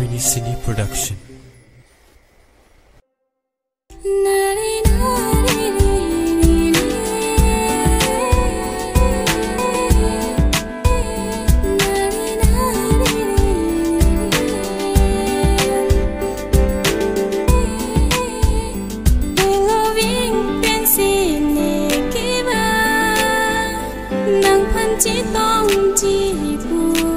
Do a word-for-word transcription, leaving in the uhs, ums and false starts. Rubini Cine Production. Chỉ tông chỉ buồn.